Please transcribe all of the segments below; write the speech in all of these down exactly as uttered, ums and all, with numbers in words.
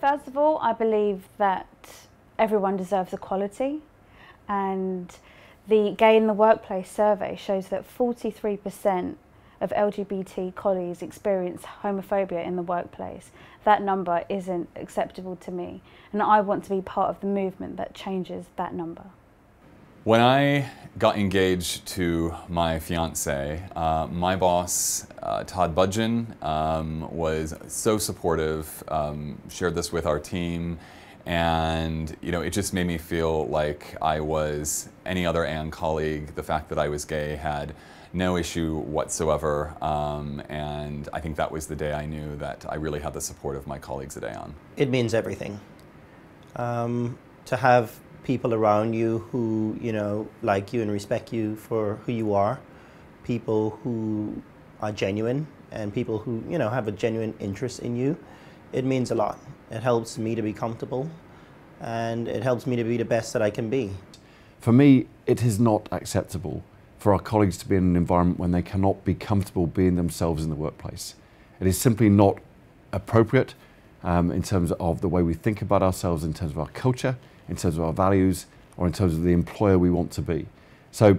First of all, I believe that everyone deserves equality, and the Gay in the Workplace survey shows that forty-three percent of L G B T colleagues experience homophobia in the workplace. That number isn't acceptable to me, and I want to be part of the movement that changes that number. When I got engaged to my fiance, uh, my boss, uh, Todd Budgen, um, was so supportive, um, shared this with our team, and you know, it just made me feel like I was any other Aon colleague. The fact that I was gay had no issue whatsoever, um, and I think that was the day I knew that I really had the support of my colleagues at Aon. It means everything. Um, to have people around you who, you know, like you and respect you for who you are, people who are genuine, and people who, you know, have a genuine interest in you, it means a lot. It helps me to be comfortable, and it helps me to be the best that I can be. For me, it is not acceptable for our colleagues to be in an environment when they cannot be comfortable being themselves in the workplace. It is simply not appropriate um, in terms of the way we think about ourselves, in terms of our culture, in terms of our values, or in terms of the employer we want to be. So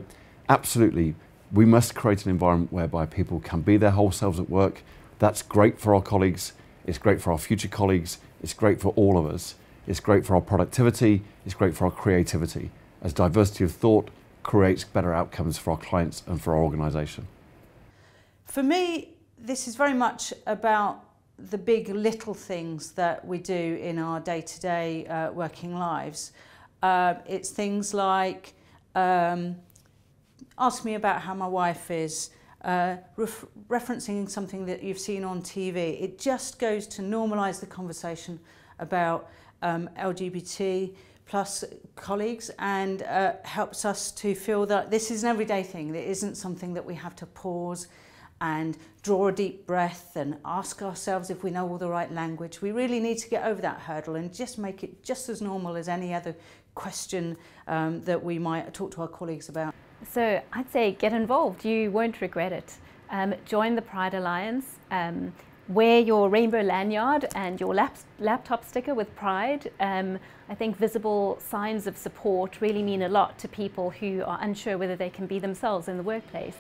absolutely, we must create an environment whereby people can be their whole selves at work. That's great for our colleagues, it's great for our future colleagues, it's great for all of us, it's great for our productivity, it's great for our creativity, as diversity of thought creates better outcomes for our clients and for our organisation. For me, this is very much about the big little things that we do in our day-to-day uh, working lives. Uh, it's things like, um, ask me about how my wife is, uh, ref referencing something that you've seen on T V. It just goes to normalise the conversation about um, L G B T plus colleagues, and uh, helps us to feel that this is an everyday thing. It isn't something that we have to pause and draw a deep breath and ask ourselves if we know all the right language. We really need to get over that hurdle and just make it just as normal as any other question um, that we might talk to our colleagues about. So I'd say get involved, you won't regret it. Um, join the Pride Alliance, um, wear your rainbow lanyard and your lap laptop sticker with pride. Um, I think visible signs of support really mean a lot to people who are unsure whether they can be themselves in the workplace.